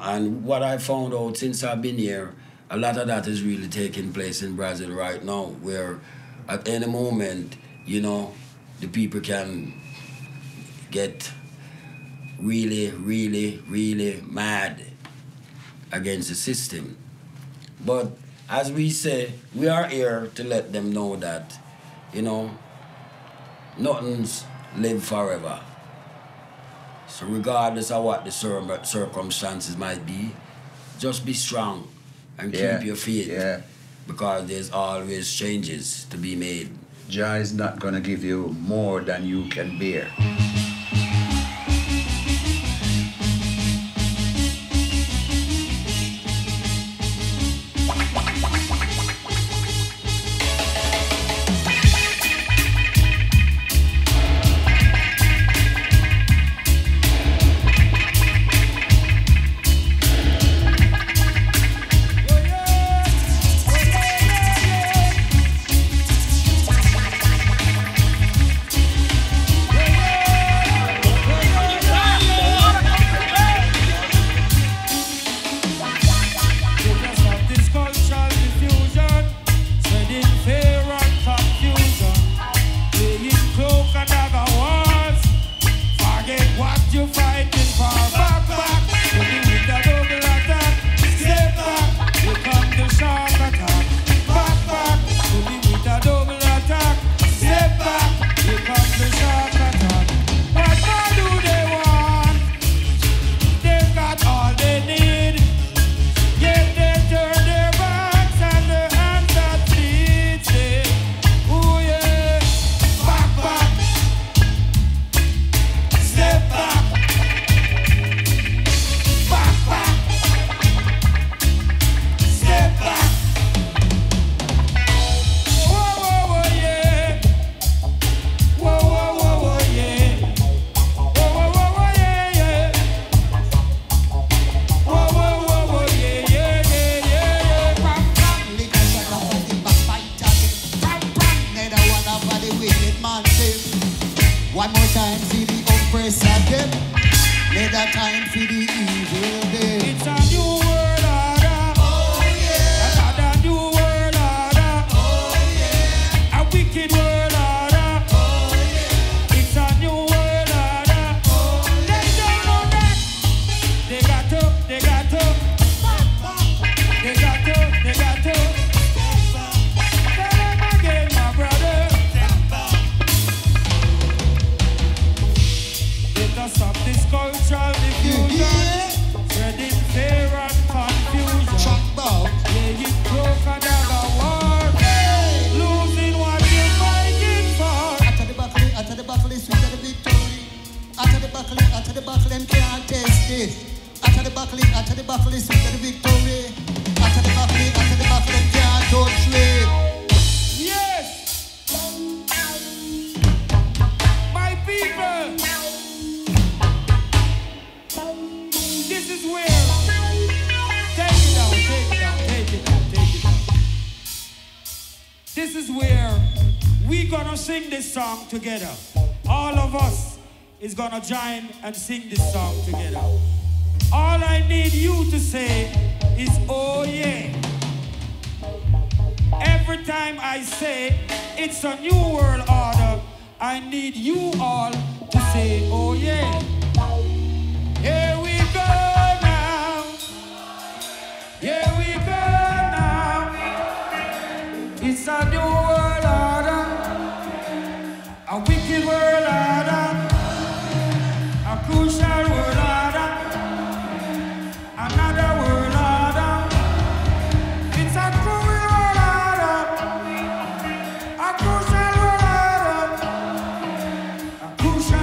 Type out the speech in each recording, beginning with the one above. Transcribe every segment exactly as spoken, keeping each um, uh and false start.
know, and what I found out since I've been here, a lot of that is really taking place in Brazil right now, where at any moment, you know, the people can get really, really, really mad against the system. But as we say, we are here to let them know that, you know, nothing's lived forever. So regardless of what the circumstances might be, just be strong and keep yeah. your faith. Yeah. Because there's always changes to be made. Jah is not going to give you more than you can bear. Together. All of us is gonna join and sing this song together. All I need you to say is oh yeah. Every time I say it's a new world order, I need you all to say oh yeah. Here we go now. Here we go now. It's a new world order. A wicked world order, a crucial world order, another world order. It's a cruel world order, a crucial world order, a crucial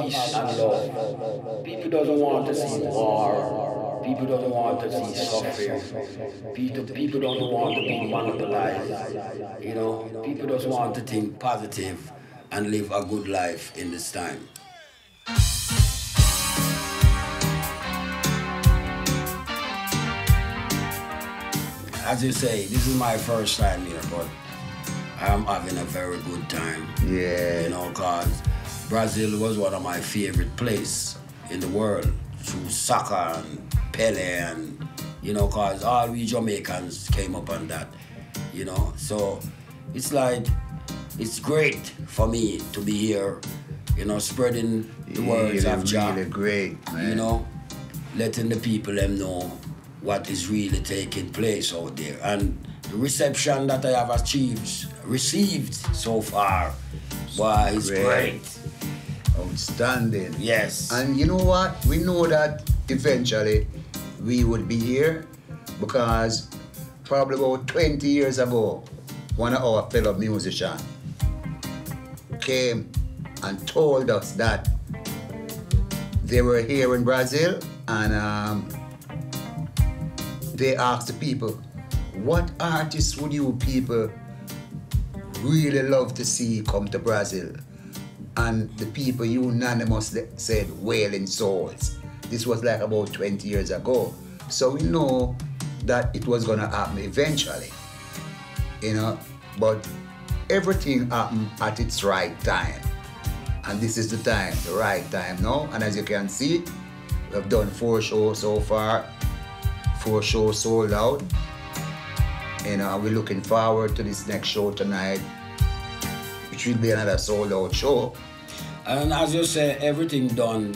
peace and love. People doesn't want to see war. People doesn't want to see suffering. People, people don't want to be monopolized. You know, people just want to think positive and live a good life in this time. As you say, this is my first time here, but I'm having a very good time. Yeah. You know, because Brazil was one of my favorite places in the world, through soccer and Pelé, and, you know, because all we Jamaicans came up on that, you know. So it's like, it's great for me to be here, you know, spreading the yeah, words of Jah. Really great, man. You know, letting the people them know what is really taking place out there. And the reception that I have achieved, received so far, wow, it's great. great. Outstanding. Yes. And you know what? We know that eventually we would be here, because probably about twenty years ago, one of our fellow musicians came and told us that they were here in Brazil, and um, they asked the people, what artists would you people really love to see come to Brazil? And the people unanimously said, Wailing Souls. This was like about twenty years ago. So we know that it was gonna happen eventually, you know, but everything happened at its right time. And this is the time, the right time now. And as you can see, we've done four shows so far. Four shows sold out, and uh, we're looking forward to this next show tonight, which will be another sold out show. And as you say, everything done,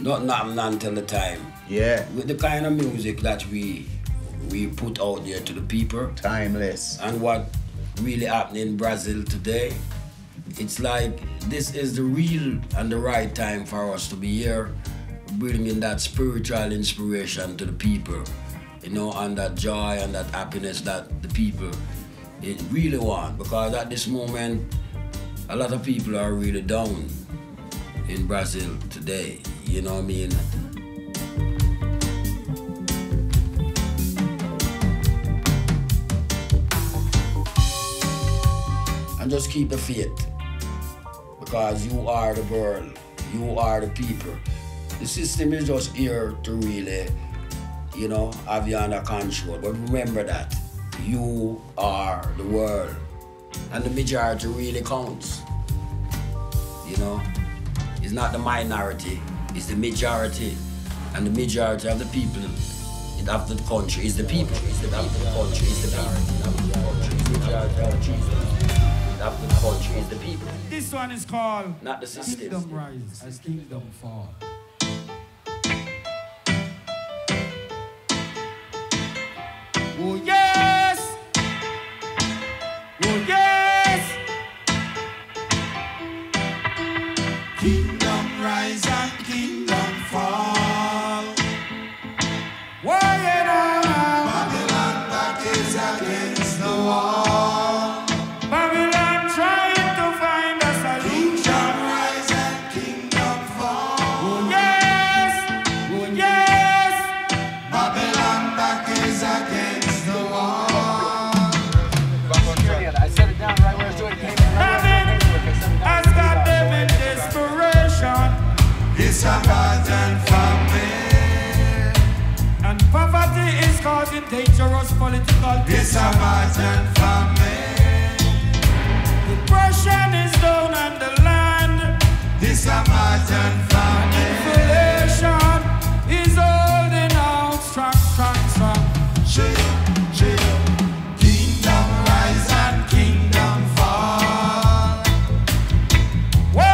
nothing happened until the time. Yeah. With the kind of music that we we put out there to the people. Timeless. And what really happened in Brazil today, it's like, this is the real and the right time for us to be here, bringing that spiritual inspiration to the people, you know, and that joy and that happiness that the people it really want. Because at this moment, a lot of people are really down in Brazil today, you know what I mean? And just keep the faith, because you are the world, you are the people. The system is just here to really, you know, have you under control. But remember that you are the world, and the majority really counts. You know, it's not the minority, it's the majority. And the majority of the people of the country is the people. It's the people of the country, it's the people. Of the country is the people. This one is called Not the System. Kingdom Rise as Kingdom Fall. Oh yes, oh yes. Kingdom rise and kingdom fall. Why it all? Babylon that is against the wall. Babylon trying to find us a solution. Kingdom rise and kingdom fall. Oh yes, oh yes. Babylon that is against. It's a garden famine, and poverty is causing dangerous political disease. It's a garden famine. Depression is down on the land. It's a garden famine. Inflation is holding out strong, strong, strong. Chill, chill. Kingdom rise and kingdom fall. Yes.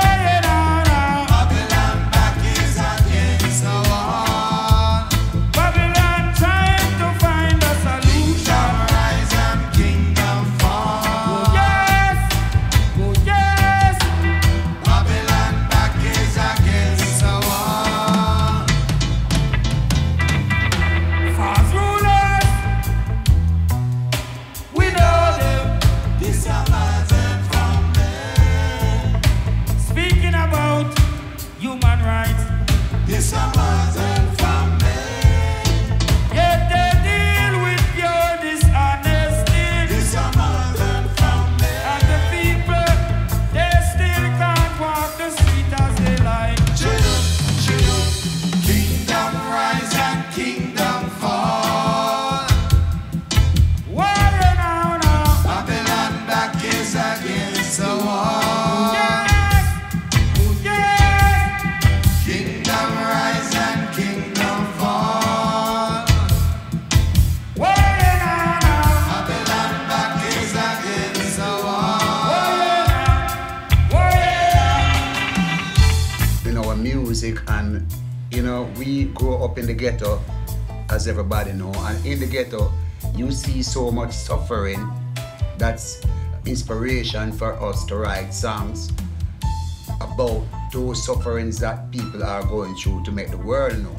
And you know, we grow up in the ghetto, as everybody know, and in the ghetto you see so much suffering. That's inspiration for us to write songs about those sufferings that people are going through to make the world know.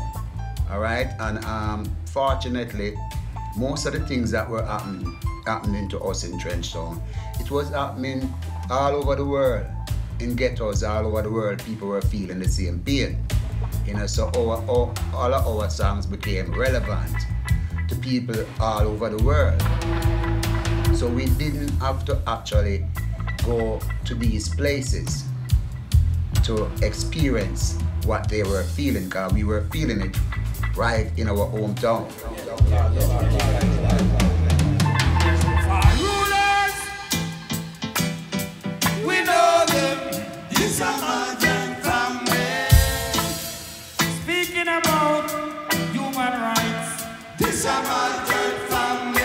All right, and um, fortunately most of the things that were happening, happening to us in Trenchtown, it was happening all over the world. In ghettos all over the world, people were feeling the same pain. You know, so our, our, all of our songs became relevant to people all over the world. So we didn't have to actually go to these places to experience what they were feeling, because we were feeling it right in our hometown. Speaking about human rights, this a modern family.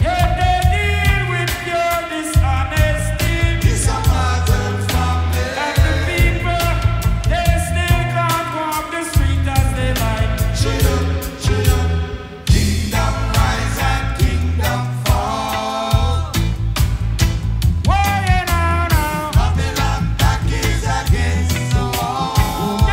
Yeah, they deal with your dishonesty. This a modern family. And the people, they still can't walk the street as they like. Chill up, chill up. Kingdom rise and kingdom fall. Why you know now? Babylon back is against the wall.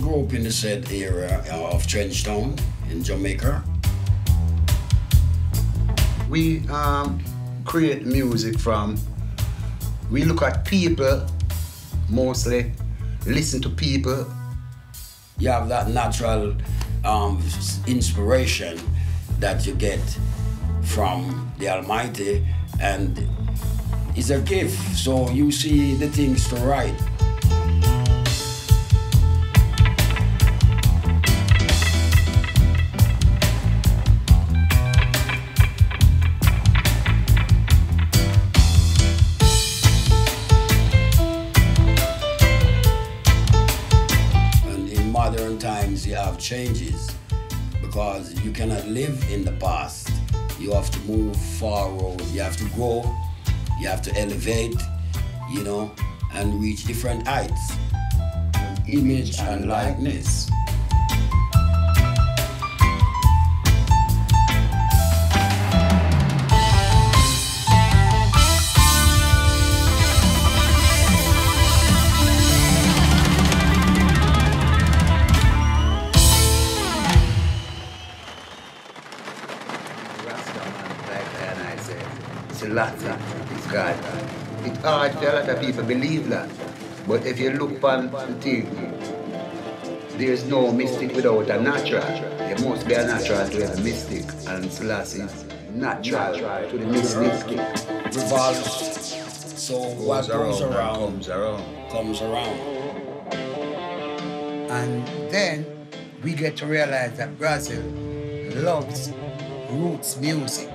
Grew up in the said area of Trenchtown in Jamaica. We um, create music from, we look at people mostly, listen to people. You have that natural um, inspiration that you get from the Almighty, and it's a gift, so you see the things to write. Changes, because you cannot live in the past. You have to move forward, you have to grow, you have to elevate, you know, and reach different heights. Image and likeness. Selassie is God. It's hard for a lot of people believe that. But if you look on the thing, there's no mystic without a natural. There must be a natural to have a mystic, and Selassie is natural to the mystic. Revolves. So what goes around comes around. Comes around. And then we get to realize that Brazil loves roots music.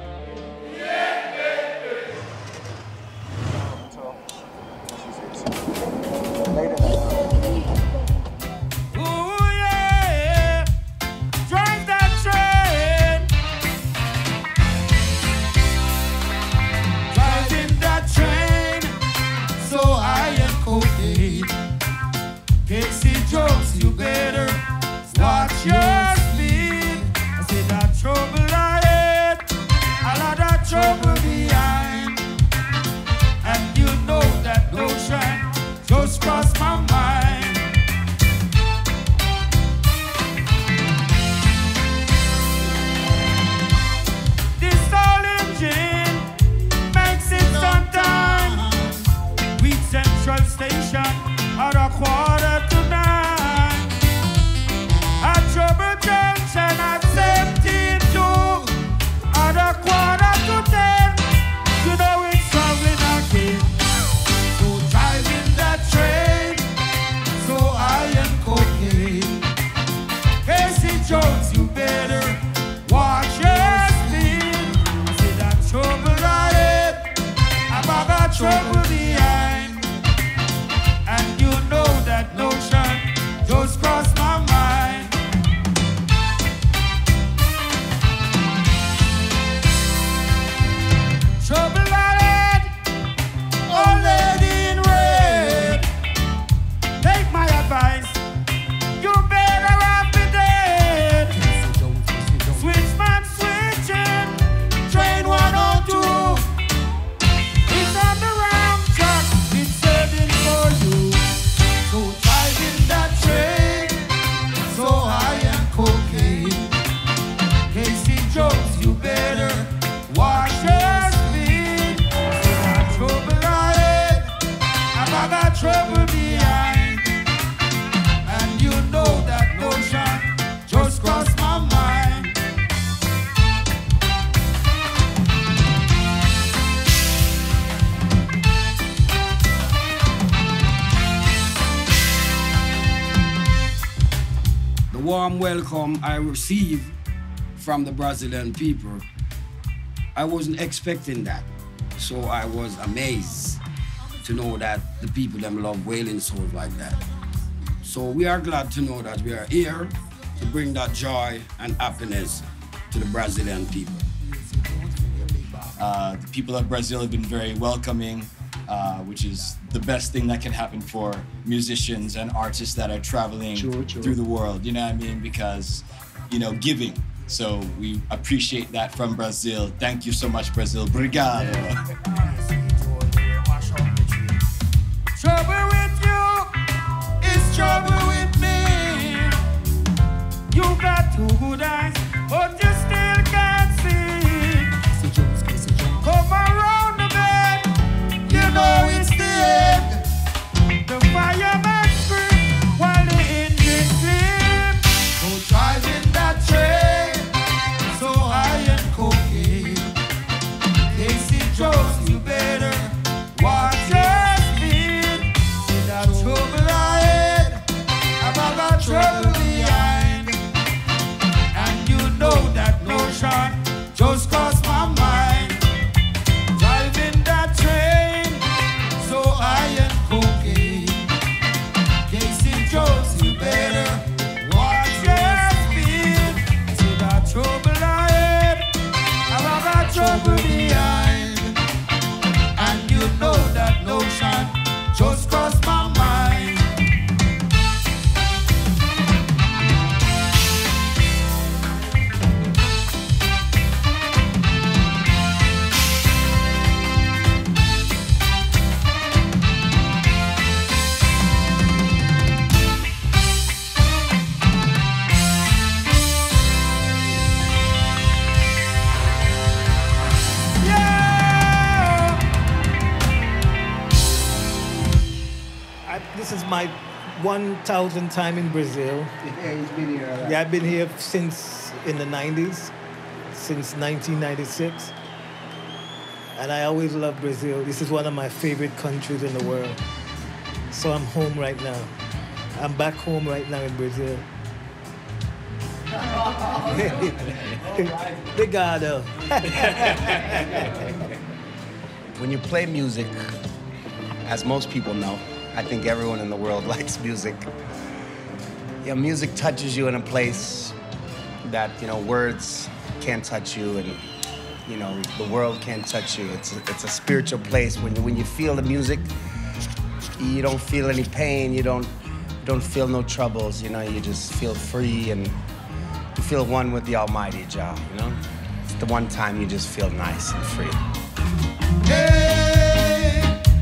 Trouble behind, and you know that no shine station at a quarter to nine. At Trouble Junction at seventeen two at a quarter to ten. You know it's coming again. So driving that train, so I am cocaine. Casey Jones, you better watch your speed. I see that trouble ahead. I got trouble behind. Just cross my mind. Trouble ahead, old lady in red. Take my advice, you better off be dead. Switchman switching, train one oh two. It's on the round track, it's serving for you. So driving that train, so high and cocaine. Casey Jones, you better watch your speed. So I got trouble ahead, and I got trouble behind. And you know that notion just crossed my mind. Warm welcome I received from the Brazilian people, I wasn't expecting that. So I was amazed to know that the people them love Wailing Souls like that. So we are glad to know that we are here to bring that joy and happiness to the Brazilian people. Uh, the people of Brazil have been very welcoming, Uh, which is the best thing that can happen for musicians and artists that are traveling sure, sure. through the world, you know what I mean? Because, you know, giving. So we appreciate that from Brazil. Thank you so much, Brazil. Obrigado. Trouble with you is trouble with me. You got two good eyes, but you still can't see. Come around. No, it's the end. The fireman screams while the engine screams. So driving that train, so high and cocaine. Casey Jones, you better watch your speed. See that trouble ahead, I've got trouble behind. And you know that notion just crossed my mind. Driving that train, Jones, you better watch your speed. See that trouble ahead, I got trouble behind. And you know that notion just crossed my mind. This is my one thousandth time in Brazil. Yeah, he's been here. Right? Yeah, I've been here since in the nineties, since nineteen ninety-six. And I always loved Brazil. This is one of my favorite countries in the world. So I'm home right now. I'm back home right now in Brazil. Obrigado. When you play music, as most people know, I think everyone in the world likes music. You know, music touches you in a place that, you know, words can't touch you, and, you know, the world can't touch you. It's a, it's a spiritual place. When you, when you feel the music, you don't feel any pain. You don't don't feel no troubles. You know, you just feel free and you feel one with the Almighty, Jah. You know, it's the one time you just feel nice and free. Hey!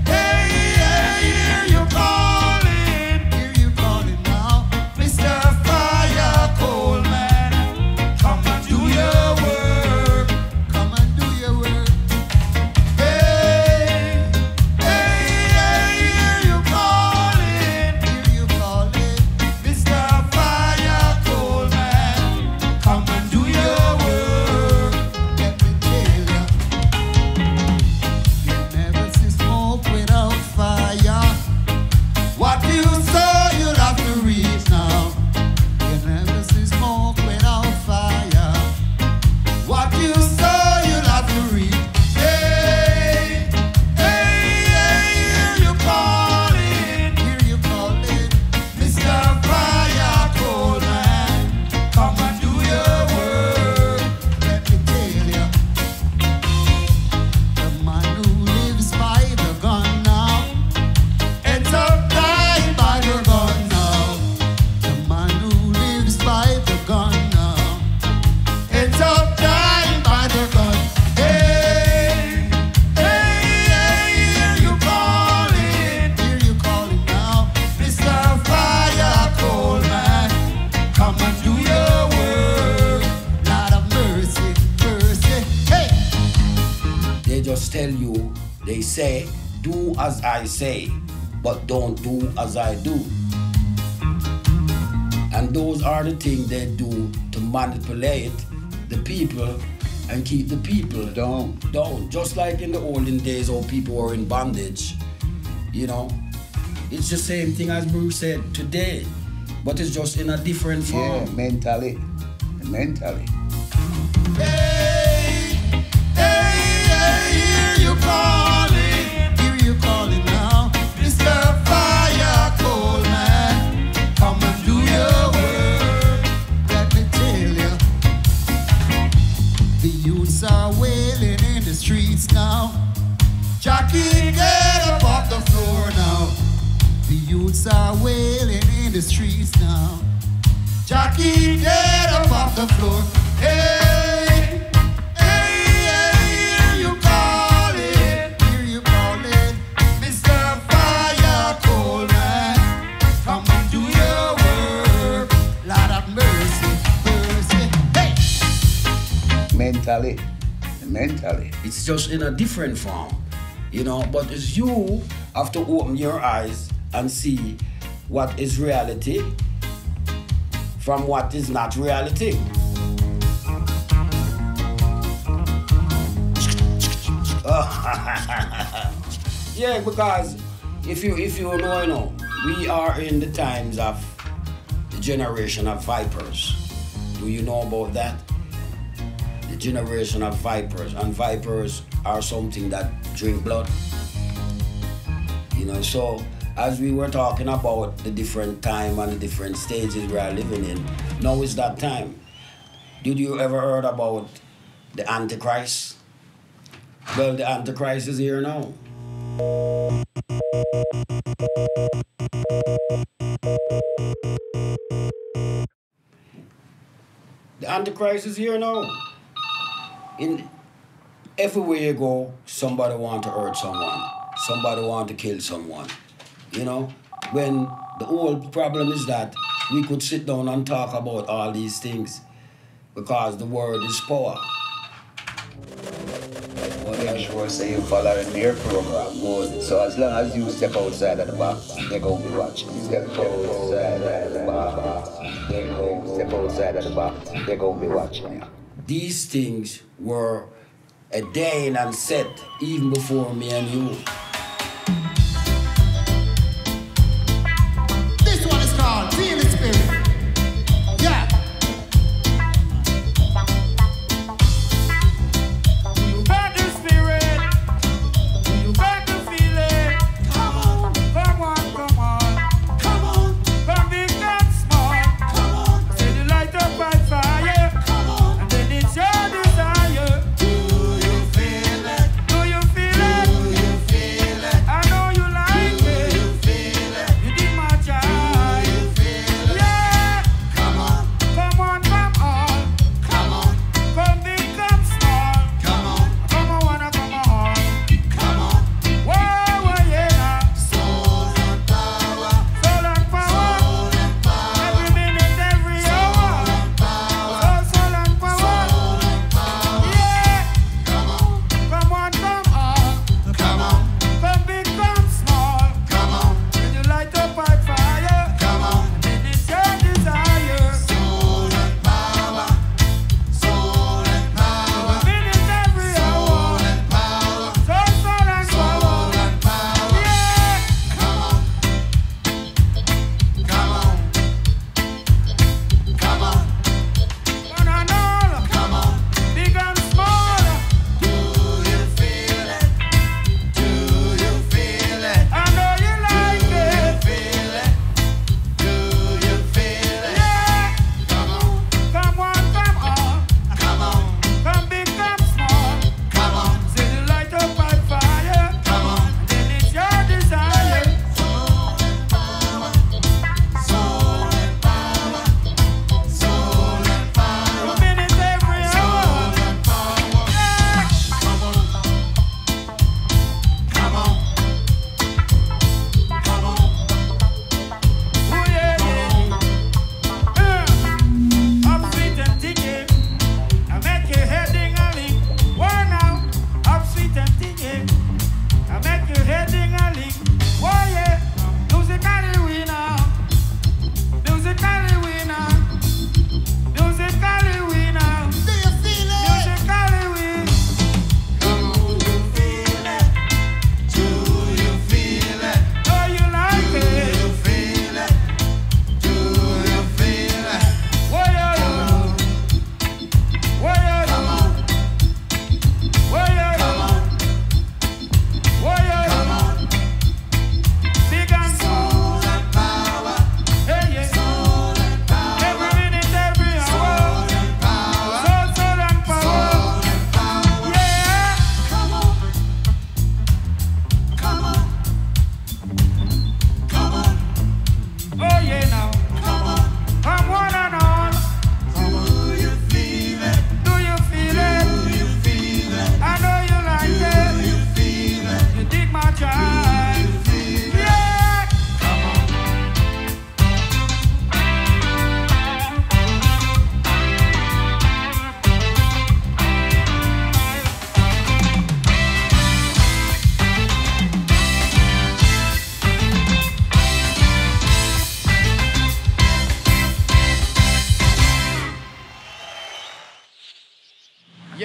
Hey, hey, here you come. tell you, they say, do as I say, but don't do as I do. And those are the things they do to manipulate the people and keep the people down. Down. Just like in the olden days, old people were in bondage, you know. It's the same thing as Bruce said today, but it's just in a different form. Yeah, mentally, mentally. Hey, hey, hey, hear you calling, hear you calling now. Mister Fire Coal Man, come and do your work, let me tell you. The youths are wailing in the streets now. Jackie, get up off the floor now. The youths are wailing in the streets now. Jackie, get up off the floor. Hey, hey, hey, hear you calling, hear you calling. Mister Fire Coal Man, come and do your work. Lord have mercy, mercy. Hey! Mentally, mentally. It's just in a different form, you know, but it's you have to open your eyes and see what is reality from what is not reality. Yeah, because if you if you know, you know, we are in the times of the generation of vipers. Do you know about that? The generation of vipers, and vipers are something that drink blood. You know, so as we were talking about the different time and the different stages we are living in, now is that time. Did you ever heard about the Antichrist? Well, the Antichrist is here now. The Antichrist is here now. In everywhere you go, somebody want to hurt someone. Somebody want to kill someone. You know, when the whole problem is that we could sit down and talk about all these things because the word is power. Well, they are sure say you following their program. Good. So as long as you step outside of the box, they're going to be watching. Step outside of the box, they're going to step outside of the box, they're going to be watching. These things were ordained and set even before me and you.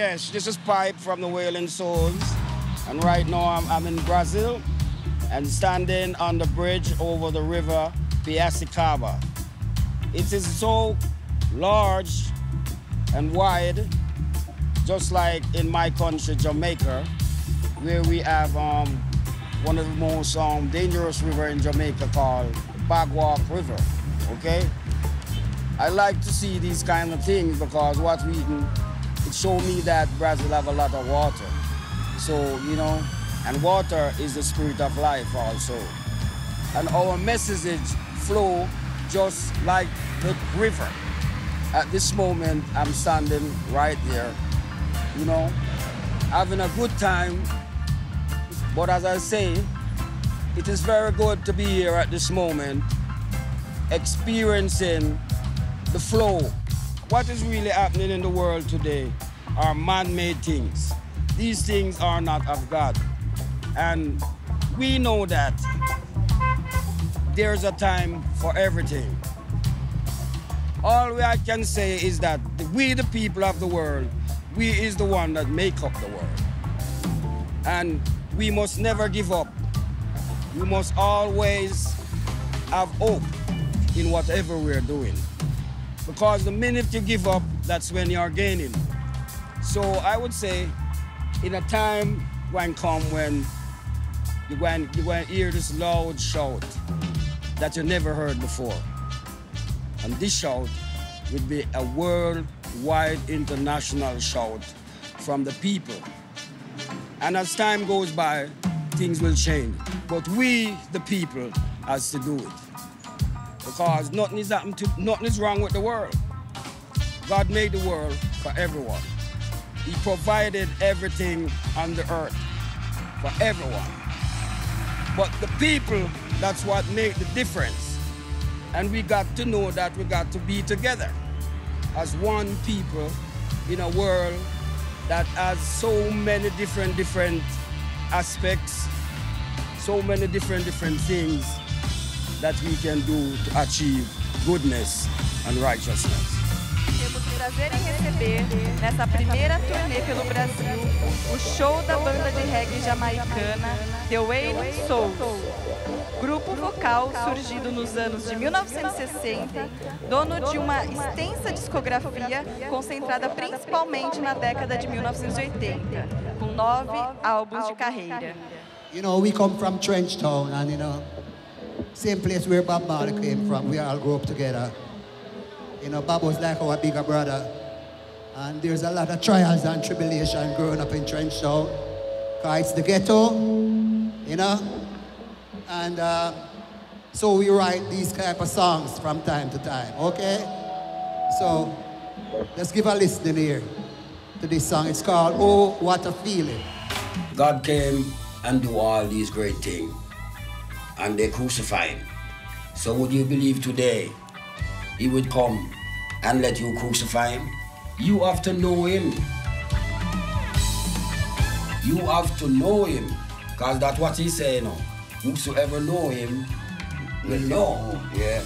Yes, this is Pipe from The Wailing Souls. And right now I'm, I'm in Brazil and standing on the bridge over the river Piacicaba. It is so large and wide, just like in my country, Jamaica, where we have um, one of the most um, dangerous rivers in Jamaica called Baguap River, okay? I like to see these kind of things because what we do, it showed me that Brazil have a lot of water. So, you know, and water is the spirit of life also. And our message flow just like the river. At this moment, I'm standing right there, you know, having a good time. But as I say, it is very good to be here at this moment, experiencing the flow. What is really happening in the world today are man-made things. These things are not of God. And we know that there's a time for everything. All I can say is that we, the people of the world, we is the one that make up the world. And we must never give up. We must always have hope in whatever we're doing. Because the minute you give up, that's when you're gaining. So I would say, in a time when come when you're going to hear this loud shout that you never heard before. And this shout would be a worldwide international shout from the people. And as time goes by, things will change. But we, the people, has to do it. Because nothing is, happened to, nothing is wrong with the world. God made the world for everyone. He provided everything on the earth for everyone. But the people, that's what made the difference. And we got to know that we got to be together as one people in a world that has so many different, different aspects, so many different, different things that we can do to achieve goodness and righteousness. Temos prazer em receber, nessa primeira turnê pelo Brasil, o show da banda de reggae jamaicana The Wailing Souls, grupo vocal surgido nos anos de mil novecentos e sessenta, dono de uma extensa discografia concentrada principalmente na década de mil novecentos e oitenta, com nove álbuns de carreira. You know, we come from Trenchtown, and you know, same place where Bob Marley came from. We all grew up together. You know, Bob was like our bigger brother. And there's a lot of trials and tribulation growing up in Trenchtown. Because it's the ghetto, you know? And uh, so we write these type of songs from time to time, okay? So let's give a listen here to this song. It's called, Oh, What a Feeling. God came and do all these great things. And they crucified. So would you believe today he would come and let you crucify him? You have to know him. You have to know him, because that's what he's saying. No? Whosoever know him will know. Yeah.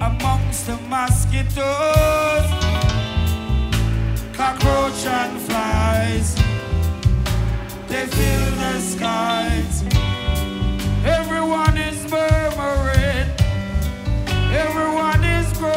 Amongst the mosquitoes, cockroach and flies, they fill the skies. Everyone is murmuring, everyone is murmuring.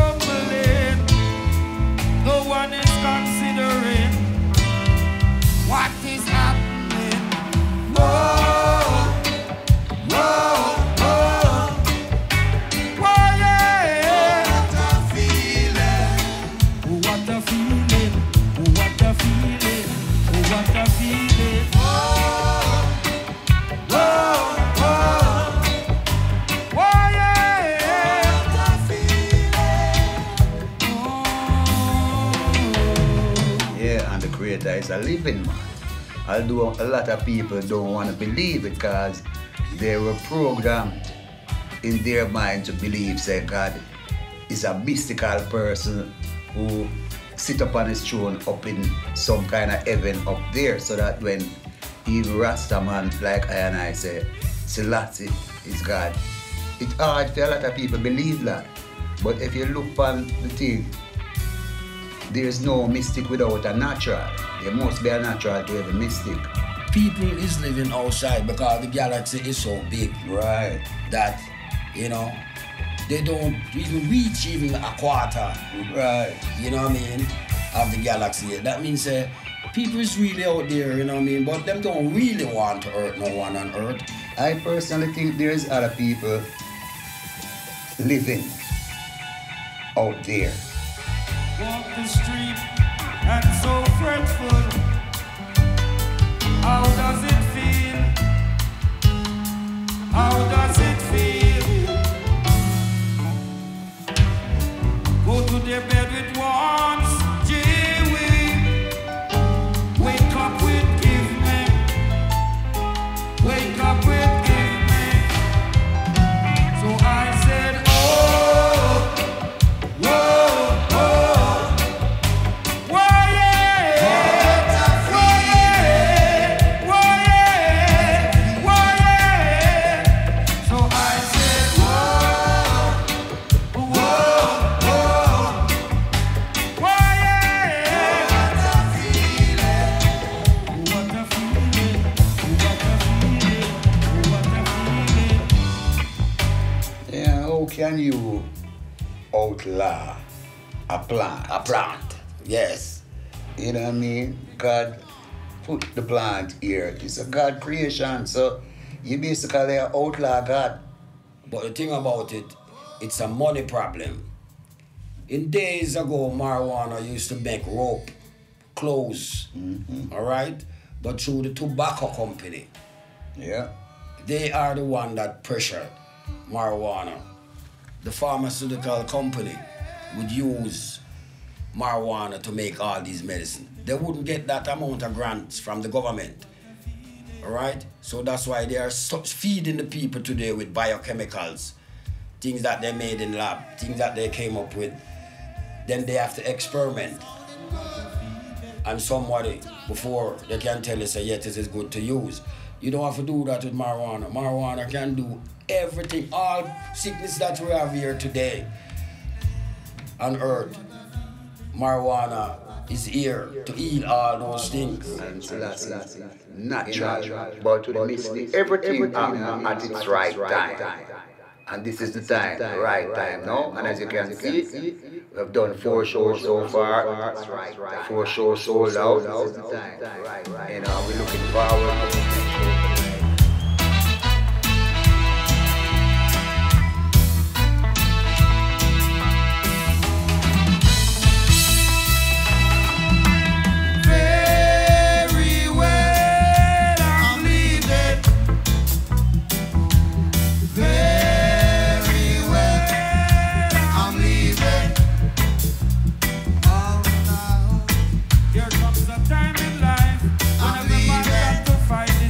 It's a living, man. Although a lot of people don't want to believe it because they were programmed in their mind to believe that God is a mystical person who sit upon his throne up in some kind of heaven up there, so that when even Rastaman, like I and I say, Selassie is God. It's hard for a lot of people to believe that. But if you look on the thing, there is no mystic without a natural. There must be a natural to every mystic. People is living outside because the galaxy is so big. Right. That, you know, they don't even reach even a quarter. Right. You know what I mean? Of the galaxy. That means uh, people is really out there, you know what I mean? But them don't really want to hurt no one on earth. I personally think there is other people living out there. Walk the street and so fretful. How does it feel? How does it feel? Go to their bed with once, J-Wee. Wake up with give me. Wake up with give me. So I said, oh, whoa. Can you outlaw a plant? A plant, yes. You know what I mean? God put the plant here. It's a God creation, so you basically outlaw God. But the thing about it, it's a money problem. In days ago, marijuana used to make rope, clothes, mm-hmm. all right? But through the tobacco company, yeah, they are the one that pressured marijuana. The pharmaceutical company would use marijuana to make all these medicines. They wouldn't get that amount of grants from the government, all right? So that's why they are feeding the people today with biochemicals, things that they made in lab, things that they came up with. Then they have to experiment. And somebody, before they can tell you, say, yeah, this is good to use. You don't have to do that with marijuana. Marijuana can do everything, all sickness that we have here today on earth. Marijuana is here to heal all those things. And that's, that's natural, but to the mystic, everything happens at its right time. And this is the time, the right time, no? And as you can see, we have done four shows so far, four shows sold out, you know, we're looking forward. Here comes a time in life when every man has to fight.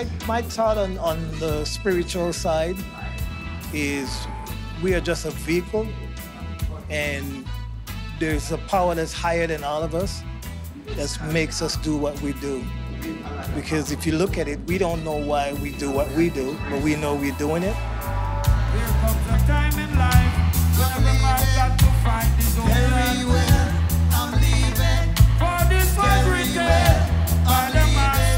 my, my thought on, on the spiritual side is we are just a vehicle, and there's a power that's higher than all of us that makes us do what we do. Because if you look at it, we don't know why we do what we do, but we know we're doing it. There comes a time in life when every man got to find his own way. Well, I'm leaving. For this was written well, by I'm the master.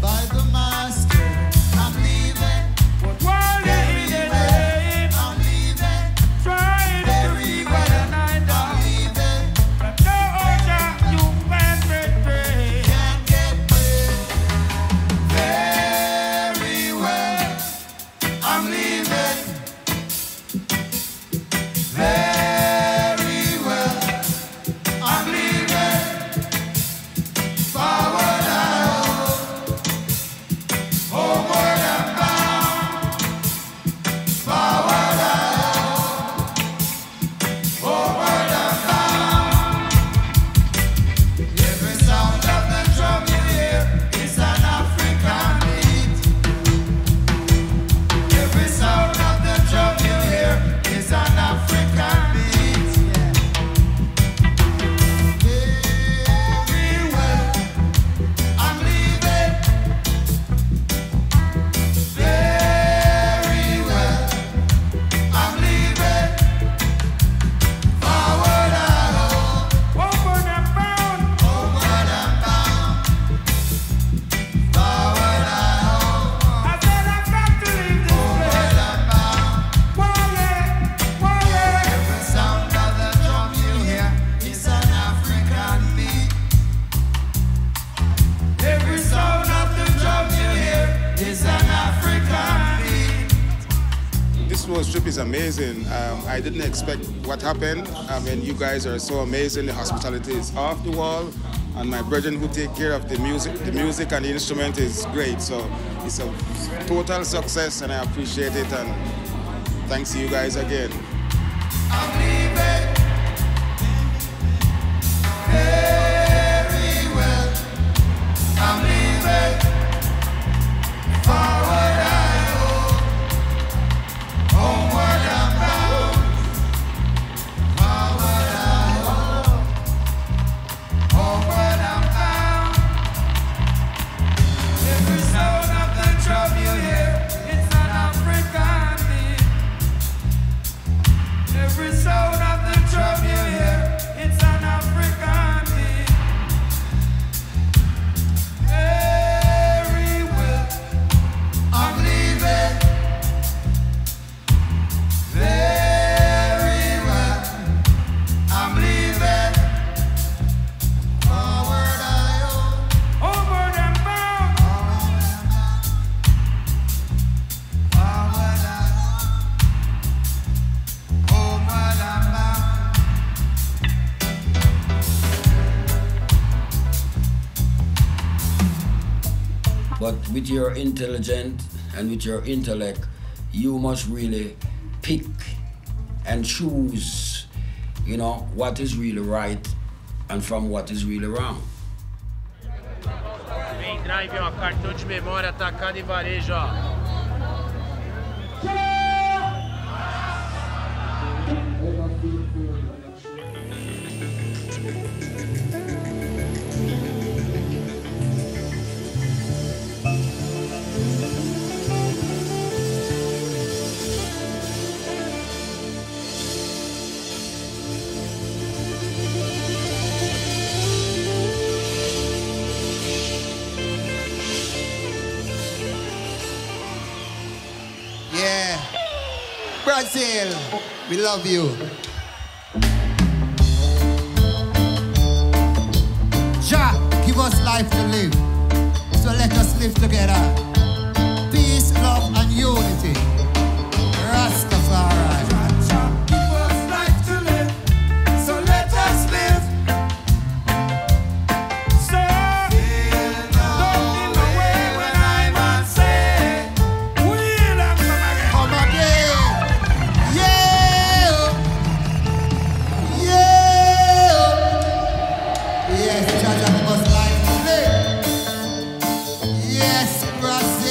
By the master, I'm leaving. But while you're in the day, I'm leaving. Trying to be better than I do. I'm leaving. But no other human being can get paid. Very well, I'm leaving. Trip is amazing. Um, I didn't expect what happened. I mean, you guys are so amazing. The hospitality is off the wall, and my brethren who take care of the music, the music and the instrument is great. So it's a total success, and I appreciate it. And thanks to you guys again. With your intelligence and with your intellect, you must really pick and choose, you know, what is really right and from what is really wrong. Main drive, ó, cartão de memória atacado em varejo, ó. Brazil, we love you. Jah, give us life to live, so let us live together. Peace, love, and unity. Rastafari. Jah, give us life to live, so let us live. So, don't give away when I'm on say, we'll have come again. Come again. Yes, Jah, give us life today. Yes, Brazil.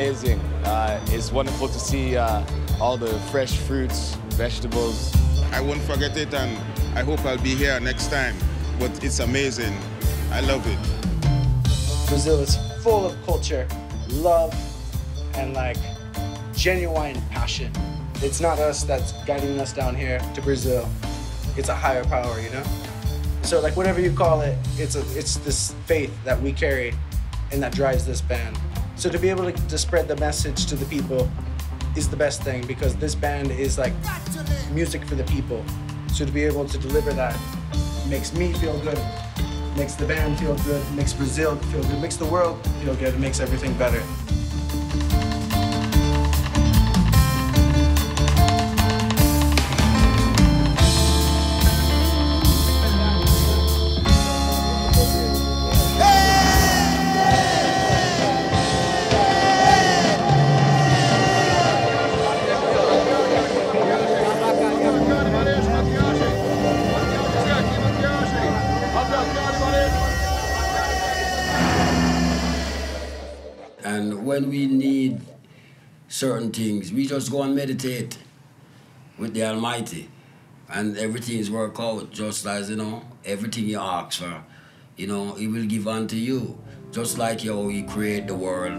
amazing. Uh, it's wonderful to see uh, all the fresh fruits, vegetables. I won't forget it, and I hope I'll be here next time. But it's amazing. I love it. Brazil is full of culture, love, and like genuine passion. It's not us that's guiding us down here to Brazil. It's a higher power, you know? So like whatever you call it, it's a, it's this faith that we carry and that drives this band. So to be able to, to spread the message to the people is the best thing, because this band is like music for the people. So to be able to deliver that makes me feel good, makes the band feel good, makes Brazil feel good, makes the world feel good, it makes everything better. And when we need certain things, we just go and meditate with the Almighty, and everything's work out, just as, you know, everything you ask for, you know, He will give unto you, just like how He created the world.